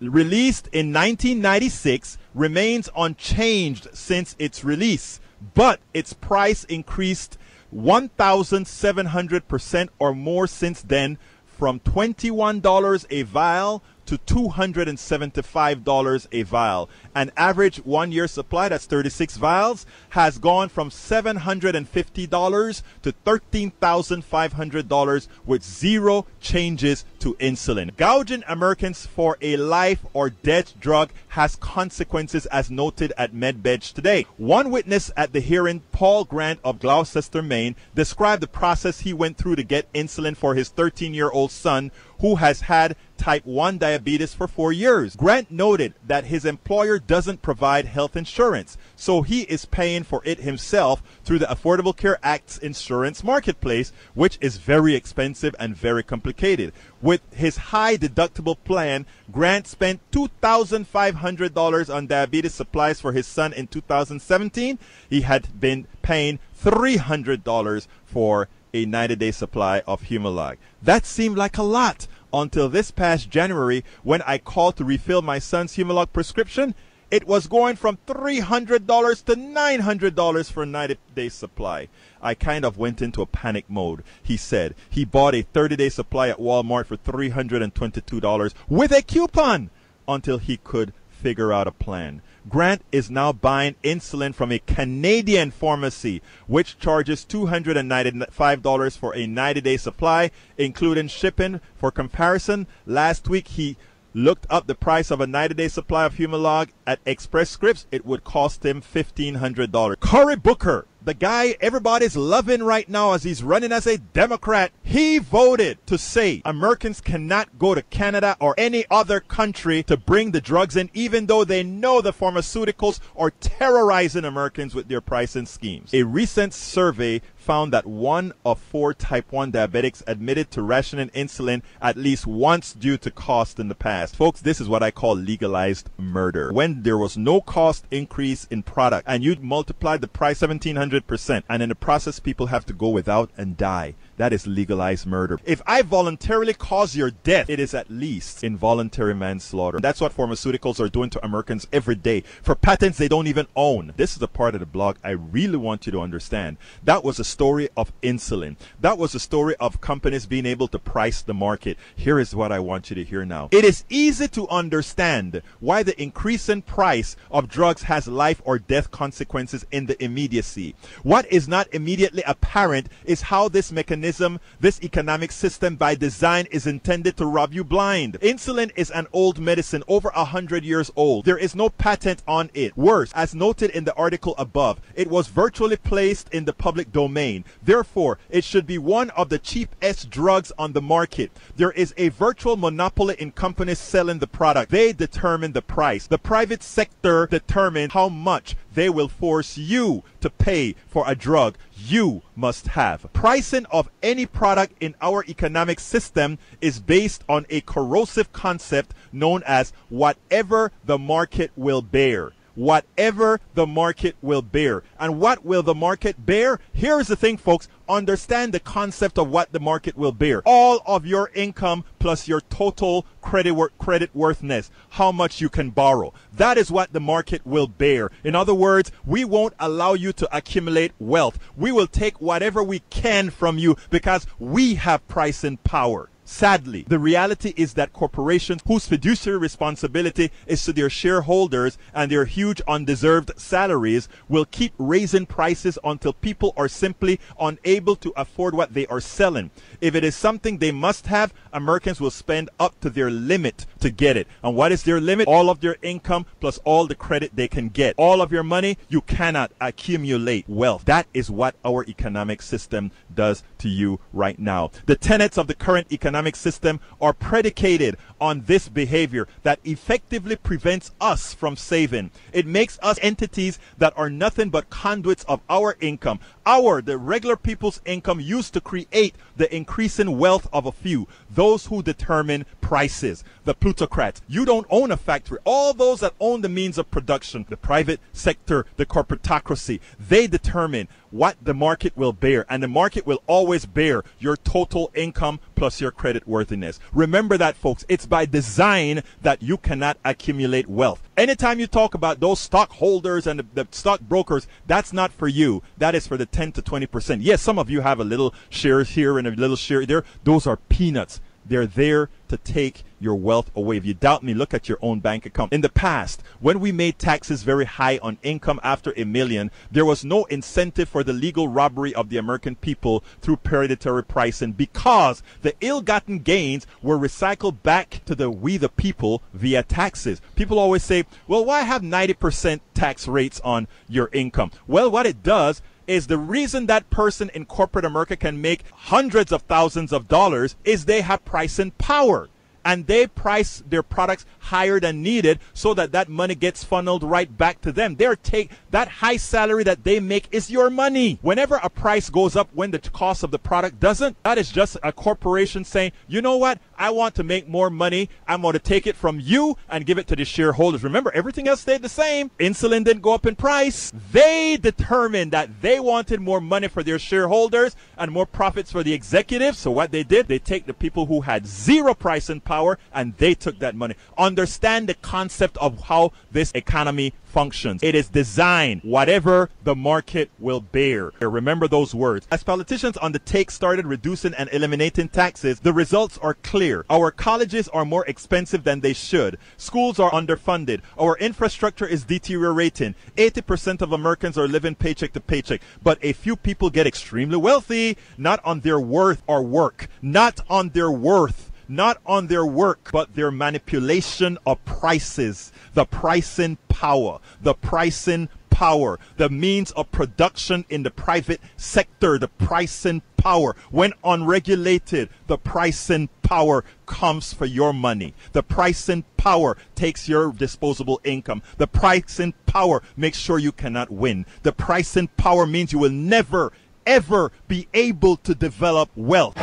released in nineteen ninety-six, remains unchanged since its release, but its price increased one thousand seven hundred percent or more since then, from twenty-one dollars a vial to two hundred seventy-five dollars a vial. An average one-year supply, that's thirty-six vials, has gone from seven hundred fifty dollars to thirteen thousand five hundred dollars, with zero changes to insulin. Gouging Americans for a life or death drug has consequences, as noted at MedPage today. One witness at the hearing, Paul Grant of Gloucester, Maine, described the process he went through to get insulin for his thirteen-year-old son, who has had type one diabetes for four years. Grant noted that his employer doesn't provide health insurance, so he is paying for it himself through the Affordable Care Act's insurance marketplace, which is very expensive and very complicated. With his high deductible plan, Grant spent two thousand five hundred dollars on diabetes supplies for his son in two thousand seventeen. He had been paying three hundred dollars for a ninety-day supply of Humalog. That seemed like a lot, until this past January, when I called to refill my son's Humalog prescription. It was going from three hundred dollars to nine hundred dollars for a ninety-day supply. I kind of went into a panic mode, he said. He bought a thirty-day supply at Walmart for three hundred twenty-two dollars with a coupon, until he could figure out a plan. Grant is now buying insulin from a Canadian pharmacy, which charges two hundred ninety-five dollars for a ninety-day supply, including shipping. For comparison, last week he looked up the price of a ninety-day supply of Humalog at Express Scripts. It would cost him fifteen hundred dollars. Cory Booker, the guy everybody's loving right now as he's running as a Democrat, he voted to say Americans cannot go to Canada or any other country to bring the drugs in, even though they know the pharmaceuticals are terrorizing Americans with their pricing schemes. A recent survey found that one of four type one diabetics admitted to rationing insulin at least once due to cost in the past. Folks, this is what I call legalized murder. When there was no cost increase in product and you multiplied the price seventeen hundred percent, and in the process people have to go without and die, that is legalized murder. If I voluntarily cause your death, it is at least involuntary manslaughter. That's what pharmaceuticals are doing to Americans every day for patents they don't even own. This is a part of the blog I really want you to understand. That was a story of insulin. That was a story of companies being able to price the market. Here is what I want you to hear now. It is easy to understand why the increase in price of drugs has life or death consequences in the immediacy. What is not immediately apparent is how this mechanism mechanism. This economic system by design is intended to rob you blind. Insulin is an old medicine, over a hundred years old. There is no patent on it. Worse, as noted in the article above, it was virtually placed in the public domain. Therefore, it should be one of the cheapest drugs on the market. There is a virtual monopoly in companies selling the product. They determine the price. The private sector determines how much they will force you to pay for a drug you must have. Pricing of any product in our economic system is based on a corrosive concept known as whatever the market will bear. Whatever the market will bear. And what will the market bear? Here's the thing, folks. Understand the concept of what the market will bear. All of your income plus your total credit worth, credit worthiness, how much you can borrow. That is what the market will bear. In other words, we won't allow you to accumulate wealth. We will take whatever we can from you because we have pricing power. Sadly, the reality is that corporations whose fiduciary responsibility is to their shareholders and their huge undeserved salaries will keep raising prices until people are simply unable to afford what they are selling. If it is something they must have, Americans will spend up to their limit to get it. And what is their limit? All of their income plus all the credit they can get. All of your money, you cannot accumulate wealth. That is what our economic system does to you right now. The tenets of the current economic system are predicated on this behavior that effectively prevents us from saving. It makes us entities that are nothing but conduits of our income. Our, the regular people's income, used to create the increasing wealth of a few, those who determine prices, the plutocrats. You don't own a factory. All those that own the means of production, the private sector, the corporatocracy, they determine what the market will bear, and the market will always bear your total income plus your credit. Credit worthiness. Remember that, folks. It's by design that you cannot accumulate wealth. Anytime you talk about those stockholders and the, the stock brokers, that's not for you. That is for the ten to twenty percent. Yes, some of you have a little share here and a little share there. Those are peanuts. They're there to take your wealth away. If you doubt me, look at your own bank account. In the past, when we made taxes very high on income after a million, there was no incentive for the legal robbery of the American people through predatory pricing because the ill-gotten gains were recycled back to the we the people via taxes. People always say, well, why have ninety percent tax rates on your income? Well, what it does is the reason that person in corporate America can make hundreds of thousands of dollars is they have pricing power. And they price their products higher than needed so that that money gets funneled right back to them. Their take, that high salary that they make is your money. Whenever a price goes up when the cost of the product doesn't, that is just a corporation saying, you know what? I want to make more money. I'm going to take it from you and give it to the shareholders. Remember, everything else stayed the same. Insulin didn't go up in price. They determined that they wanted more money for their shareholders and more profits for the executives. So what they did, they take the people who had zero pricing power and they took that money. Understand the concept of how this economy functions. It is designed whatever the market will bear. Remember those words. As politicians on the take started reducing and eliminating taxes, the results are clear. Our colleges are more expensive than they should. Schools are underfunded. Our infrastructure is deteriorating. eighty percent of Americans are living paycheck to paycheck. But a few people get extremely wealthy, not on their worth or work. Not on their worth. Not on their work, but their manipulation of prices. The pricing power. The pricing power. The means of production in the private sector. The pricing power. When unregulated, the pricing power comes for your money. The pricing power takes your disposable income. The pricing power makes sure you cannot win. The pricing power means you will never, ever be able to develop wealth.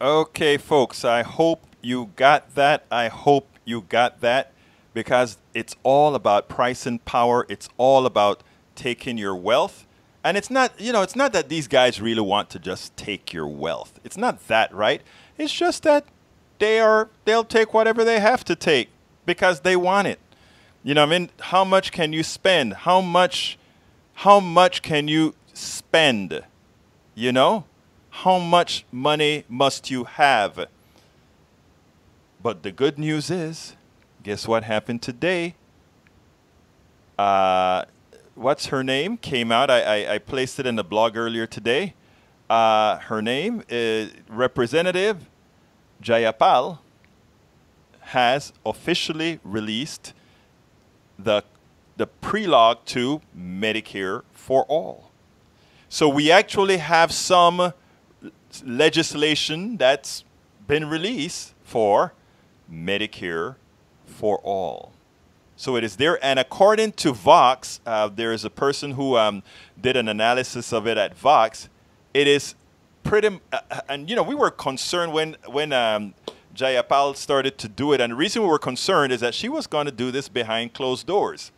Okay, folks, I hope you got that. I hope you got that. Because it's all about pricing power. It's all about taking your wealth. And it's not, you know, it's not that these guys really want to just take your wealth. It's not that, right? It's just that they are, they'll take whatever they have to take because they want it. You know what I mean? How much can you spend? How much, how much can you spend? You know? How much money must you have? But the good news is, guess what happened today? Uh, what's her name came out. I, I, I placed it in the blog earlier today. Uh, her name is Representative Jayapal has officially released the the prelogue to Medicare for All. So we actually have some legislation that's been released for Medicare for All. So it is there. And according to Vox, uh, there is a person who um, did an analysis of it at Vox. It is pretty, uh, and you know, we were concerned when, when um, Jayapal started to do it. And the reason we were concerned is that she was going to do this behind closed doors.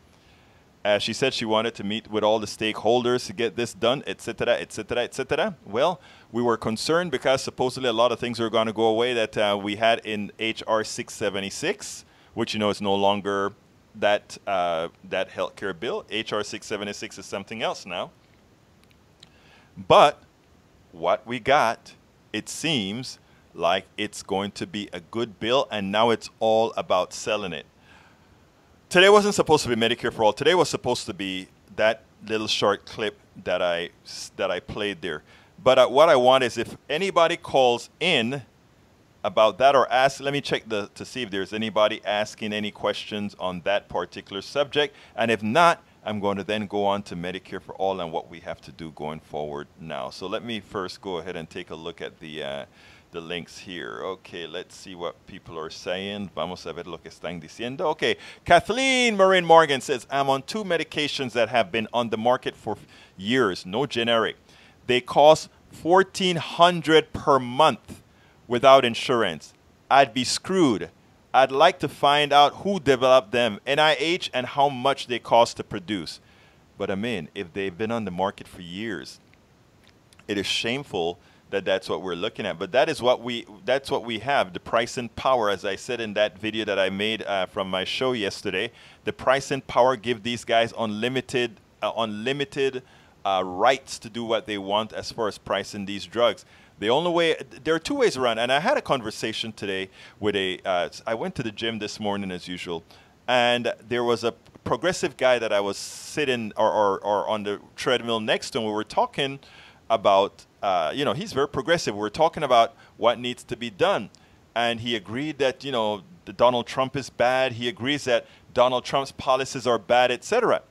Uh, she said she wanted to meet with all the stakeholders to get this done, et cetera, et cetera, et cetera. Well, we were concerned because supposedly a lot of things were going to go away that uh, we had in H R six seventy-six, which, you know, is no longer that, uh, that health care bill. H R six seventy-six is something else now. But what we got, it seems like it's going to be a good bill, and now it's all about selling it. Today wasn't supposed to be Medicare for All. Today was supposed to be that little short clip that I, that I played there. But uh, what I want is if anybody calls in about that or asks, let me check the, to see if there's anybody asking any questions on that particular subject. And if not, I'm going to then go on to Medicare for All and what we have to do going forward now. So let me first go ahead and take a look at the, uh, the links here. Okay, let's see what people are saying. Vamos a ver lo que están diciendo. Okay, Kathleen Marin Morgan says, I'm on two medications that have been on the market for years, no generic. They cost fourteen hundred dollars per month without insurance. I'd be screwed. I'd like to find out who developed them, N I H, and how much they cost to produce. But I mean, if they've been on the market for years, it is shameful that that's what we're looking at. But that is what we, that's what we have, the price and power, as I said in that video that I made uh, from my show yesterday. The price and power give these guys unlimited, uh, unlimited uh, rights to do what they want as far as pricing these drugs. The only way, there are two ways around. And I had a conversation today with a, uh, I went to the gym this morning as usual, and there was a progressive guy that I was sitting or, or, or on the treadmill next to, and we were talking about, uh, you know, he's very progressive. We were talking about what needs to be done. And he agreed that, you know, the Donald Trump is bad. He agrees that Donald Trump's policies are bad, et cetera.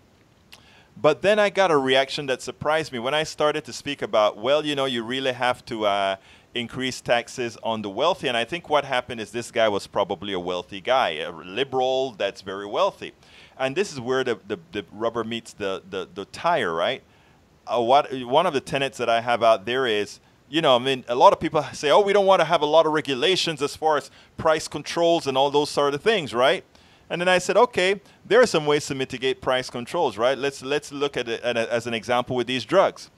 But then I got a reaction that surprised me when I started to speak about, well, you know, you really have to uh, increase taxes on the wealthy. And I think what happened is this guy was probably a wealthy guy, a liberal that's very wealthy. And this is where the, the, the rubber meets the, the, the tire, right? Uh, what, one of the tenets that I have out there is, you know, I mean, a lot of people say, oh, we don't want to have a lot of regulations as far as price controls and all those sort of things, right? And then I said, okay, there are some ways to mitigate price controls, right? Let's, let's look at it as an example with these drugs.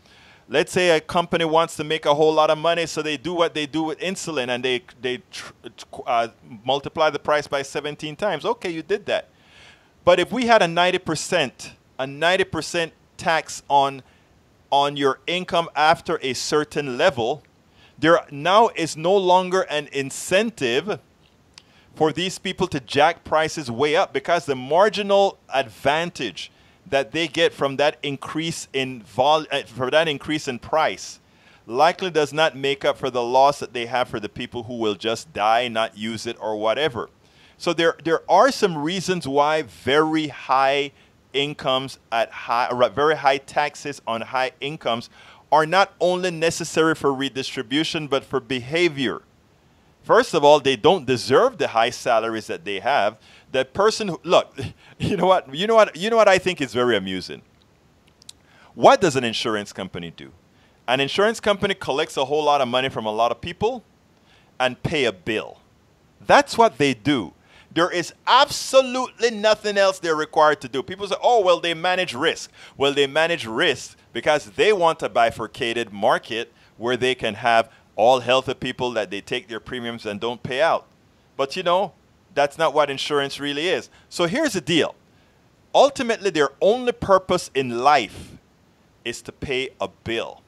Let's say a company wants to make a whole lot of money, so they do what they do with insulin, and they, they tr uh, multiply the price by seventeen times. Okay, you did that. But if we had a ninety percent, a ninety percent tax on, on your income after a certain level, there now is no longer an incentive for these people to jack prices way up, because the marginal advantage that they get from that increase in vol uh, for that increase in price likely does not make up for the loss that they have for the people who will just die, not use it, or whatever. So there, there are some reasons why very high incomes at high, or very high taxes on high incomes are not only necessary for redistribution, but for behavior. First of all, they don't deserve the high salaries that they have. The person who, look, you know what, you know what, you know what I think is very amusing. What does an insurance company do? An insurance company collects a whole lot of money from a lot of people and pay a bill. That's what they do. There is absolutely nothing else they're required to do. People say, oh, well, they manage risk. Well, they manage risk because they want a bifurcated market where they can have all healthy people that they take their premiums and don't pay out. But you know, that's not what insurance really is. So here's the deal. Ultimately, their only purpose in life is to pay a bill.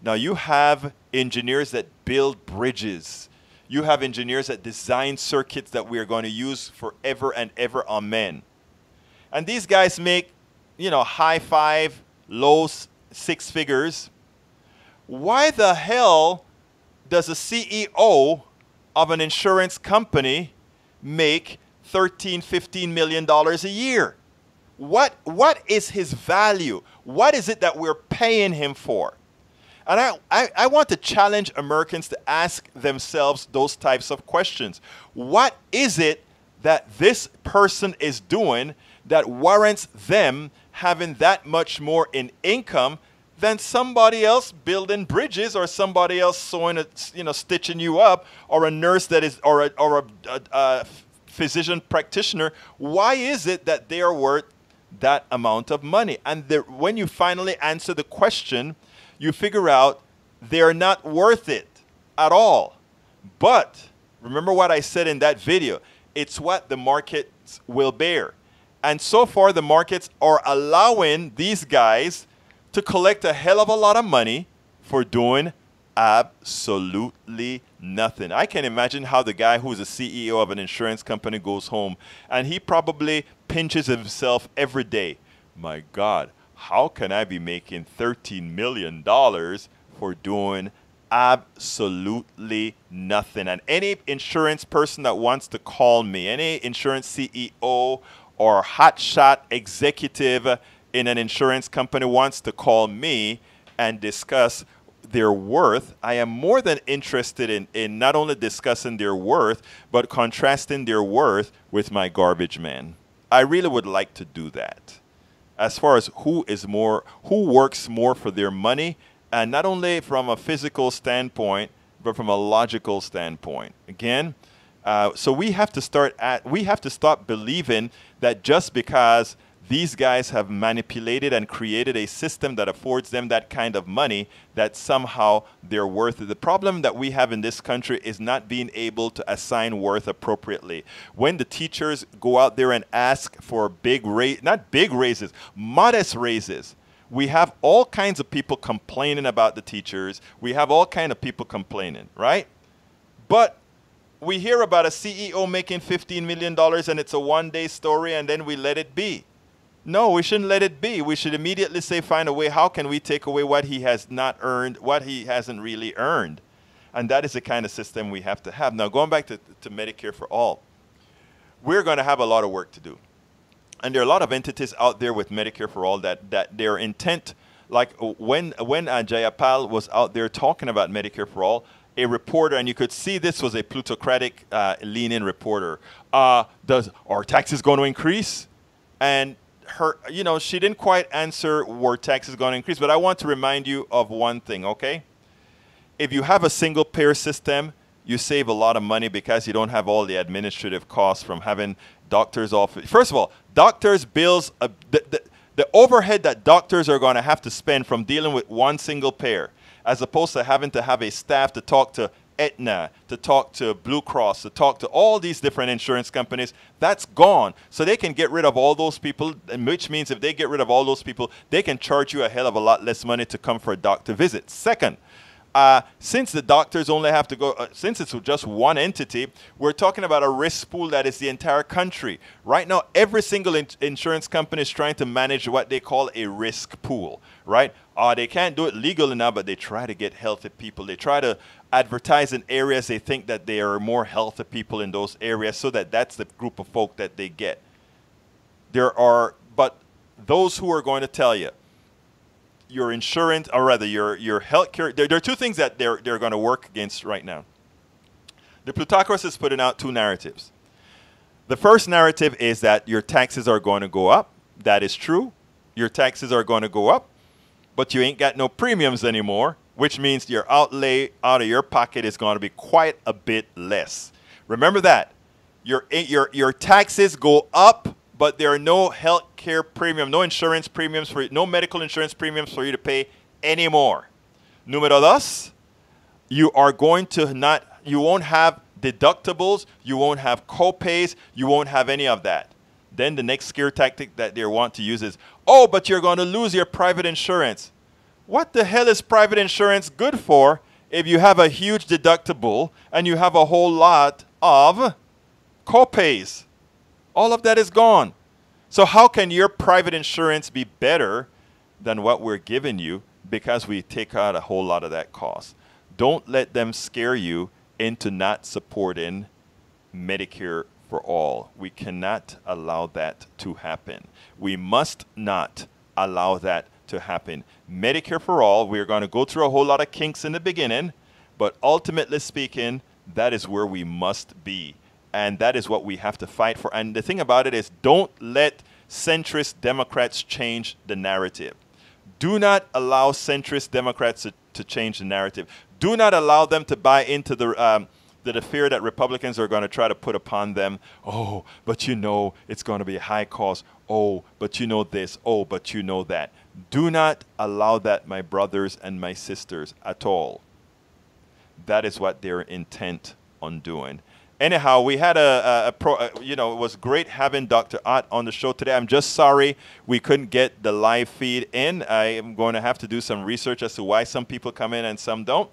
Now you have engineers that build bridges. You have engineers that design circuits that we are going to use forever and ever, amen. And these guys make you know, high five, low six figures, why the hell does a C E O of an insurance company make thirteen, fifteen million dollars a year? What, what is his value? What is it that we're paying him for? And I, I, I want to challenge Americans to ask themselves those types of questions. What is it that this person is doing that warrants them having that much more in income than somebody else building bridges, or somebody else sewing, a, you know, stitching you up, or a nurse that is, or a, or a, a, a physician practitioner? Why is it that they are worth that amount of money? And the, when you finally answer the question, you figure out they're not worth it at all. But remember what I said in that video, it's what the markets will bear. And so far, the markets are allowing these guys to collect a hell of a lot of money for doing absolutely nothing. I can imagine how the guy who's a C E O of an insurance company goes home, and he probably pinches himself every day. My God, how can I be making thirteen million dollars for doing absolutely nothing? And any insurance person that wants to call me, any insurance C E O or hotshot executive in an insurance company wants to call me and discuss their worth, I am more than interested in, in not only discussing their worth, but contrasting their worth with my garbage man. I really would like to do that. As far as who is more, who works more for their money, and not only from a physical standpoint, but from a logical standpoint. Again, uh, so we have to start at, we have to stop believing that just because these guys have manipulated and created a system that affords them that kind of money, that somehow they're worth it. The problem that we have in this country is not being able to assign worth appropriately. When the teachers go out there and ask for big raise, not big raises, modest raises, we have all kinds of people complaining about the teachers. We have all kinds of people complaining, right? But we hear about a C E O making fifteen million dollars and it's a one-day story, and then we let it be. No, we shouldn't let it be. We should immediately say, find a way. How can we take away what he has not earned, what he hasn't really earned? And that is the kind of system we have to have. Now, going back to, to Medicare for All, we're going to have a lot of work to do. And there are a lot of entities out there with Medicare for All that, that their intent, like when, when uh, Jayapal was out there talking about Medicare for All, a reporter, and you could see this was a plutocratic uh, lean-in reporter, uh, does our taxes going to increase? And her, you know, she didn't quite answer where tax is going to increase, but I want to remind you of one thing, okay? If you have a single payer system, you save a lot of money because you don't have all the administrative costs from having doctors' office. First of all, doctors' bills, uh, the, the, the overhead that doctors are going to have to spend from dealing with one single payer, as opposed to having to have a staff to talk to Aetna, to talk to Blue Cross, to talk to all these different insurance companies, that's gone. So they can get rid of all those people, which means if they get rid of all those people, they can charge you a hell of a lot less money to come for a doctor visit. Second, uh, since the doctors only have to go, uh, since it's just one entity, we're talking about a risk pool that is the entire country. Right now, every single in insurance company is trying to manage what they call a risk pool, right? Uh, they can't do it legally now, but they try to get healthy people. They try to advertise in areas they think that there are more healthy people in those areas, so that that's the group of folk that they get. There are, but those who are going to tell you your insurance, or rather your, your health care, there, there are two things that they're, they're going to work against right now. The plutocracy is putting out two narratives. The first narrative is that your taxes are going to go up. That is true. Your taxes are going to go up, but you ain't got no premiums anymore, which means your outlay out of your pocket is going to be quite a bit less. Remember that. Your, your, your taxes go up, but there are no health care premium, no insurance premiums, for no medical insurance premiums for you to pay anymore. Número dos, you are going to not, you won't have deductibles, you won't have co-pays, you won't have any of that. Then the next scare tactic that they want to use is, oh, but you're going to lose your private insurance. What the hell is private insurance good for if you have a huge deductible and you have a whole lot of copays? All of that is gone. So how can your private insurance be better than what we're giving you because we take out a whole lot of that cost? Don't let them scare you into not supporting Medicare for All. We cannot allow that to happen. We must not allow that to happen. Medicare for All, we're going to go through a whole lot of kinks in the beginning, but ultimately speaking, that is where we must be. And that is what we have to fight for. And the thing about it is, don't let centrist Democrats change the narrative. Do not allow centrist Democrats to, to change the narrative. Do not allow them to buy into the, um, the, the fear that Republicans are going to try to put upon them. Oh, but you know it's going to be a high cost. Oh, but you know this. Oh, but you know that. Do not allow that, my brothers and my sisters, at all. That is what they're intent on doing. Anyhow, we had a, a, a pro, uh, you know, it was great having Doctor Ott on the show today. I'm just sorry we couldn't get the live feed in. I am going to have to do some research as to why some people come in and some don't.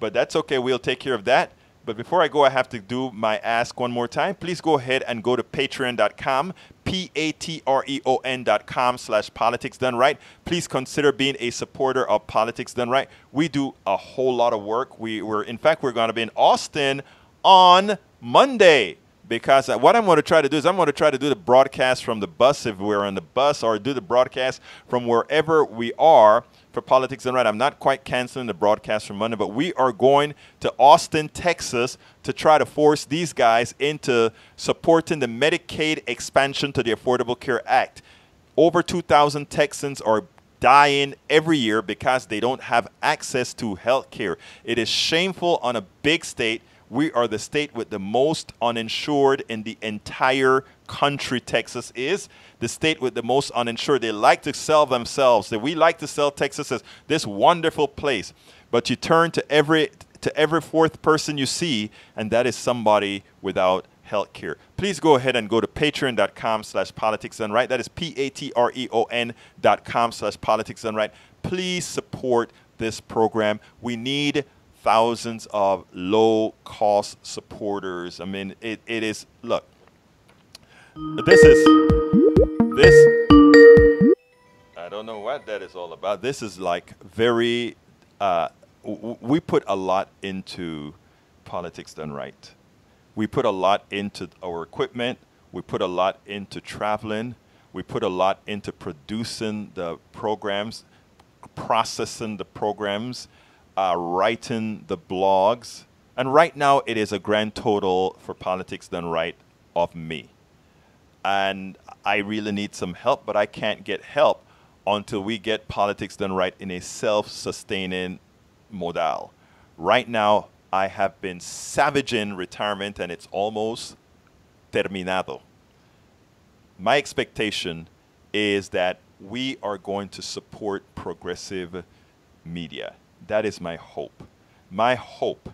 But that's okay. We'll take care of that. But before I go, I have to do my ask one more time. Please go ahead and go to patreon dot com, P A T R E O N dot com slash Politics Done Right. Please consider being a supporter of Politics Done Right. We do a whole lot of work. We were, in fact, we're going to be in Austin on Monday, because what I'm going to try to do is I'm going to try to do the broadcast from the bus if we're on the bus, or do the broadcast from wherever we are for Politics Done Right. I'm not quite canceling the broadcast from Monday, but we are going to Austin, Texas to try to force these guys into supporting the Medicaid expansion to the Affordable Care Act. Over two thousand Texans are dying every year because they don't have access to health care. It is shameful on a big state. We are the state with the most uninsured in the entire country. Texas is the state with the most uninsured. They like to sell themselves. We like to sell Texas as this wonderful place. But you turn to every, to every fourth person you see, and that is somebody without health care. Please go ahead and go to patreon dot com slash Politics Done Right. That is P A T R E O N dot com slash Politics Done Right. Please support this program. We need thousands of low-cost supporters. I mean, it, it is, look, this is, this, I don't know what that is all about. This is like very, uh, w we put a lot into Politics Done Right. We put a lot into our equipment. We put a lot into traveling. We put a lot into producing the programs, processing the programs, Uh, writing the blogs, and right now it is a grand total for Politics Done Right of me, and I really need some help, but I can't get help until we get Politics Done Right in a self-sustaining modal. Right now I have been savaging retirement, and it's almost terminado. My expectation is that we are going to support progressive media. That is my hope. My hope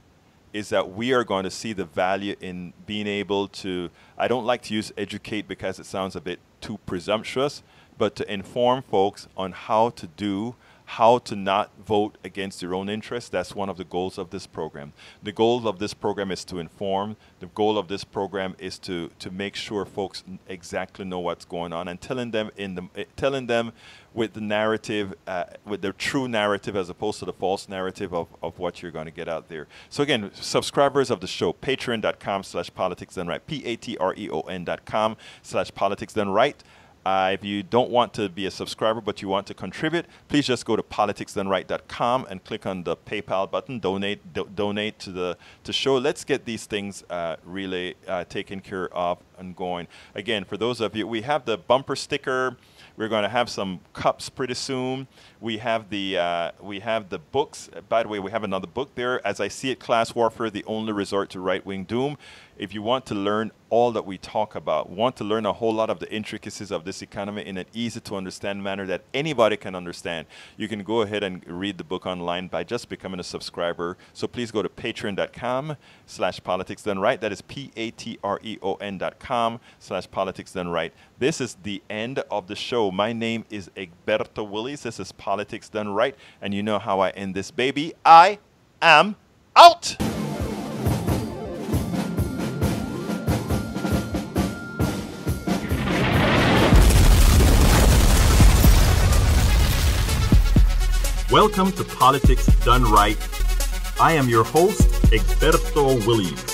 is that we are going to see the value in being able to, I don't like to use educate because it sounds a bit too presumptuous, but to inform folks on how to do, how to not vote against your own interests. That's one of the goals of this program. The goal of this program is to inform. The goal of this program is to, to make sure folks exactly know what's going on, and telling them, in the, telling them with the narrative, uh, with the true narrative as opposed to the false narrative of, of what you're going to get out there. So again, subscribers of the show, patreon dot com slash Politics Done Right, P A T R E O N dot com slash Politics Done Right. Uh, if you don't want to be a subscriber but you want to contribute, please just go to politics done right dot com and click on the PayPal button. Donate, do, donate to the to show. Let's get these things uh, really uh, taken care of and going. Again, for those of you, we have the bumper sticker. We're going to have some cups pretty soon. We have the uh, we have the books. By the way, we have another book there. As I see it, Class Warfare, the Only Resort to Right-Wing Doom. If you want to learn all that we talk about, want to learn a whole lot of the intricacies of this economy in an easy-to-understand manner that anybody can understand, you can go ahead and read the book online by just becoming a subscriber. So please go to patreon dot com slash Politics Done Right. That is P A T R E O N dot com slash Politics Done Right. This is the end of the show. My name is Egberto Willies. This is Politics Done Right. And you know how I end this, baby. I am out. Welcome to Politics Done Right. I am your host, Egberto Williams.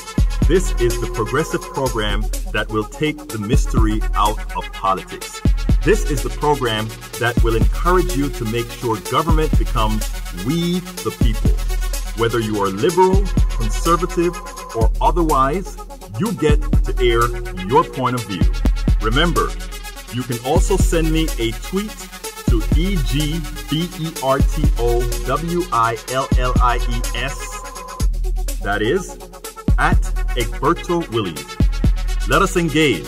This is the progressive program that will take the mystery out of politics. This is the program that will encourage you to make sure government becomes we the people. Whether you are liberal, conservative, or otherwise, you get to air your point of view. Remember, you can also send me a tweet to E G B E R T O W I L L I E S, that is, at Egberto Willies. Let us engage.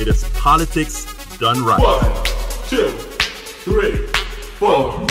It is Politics Done Right. One, two, three, four.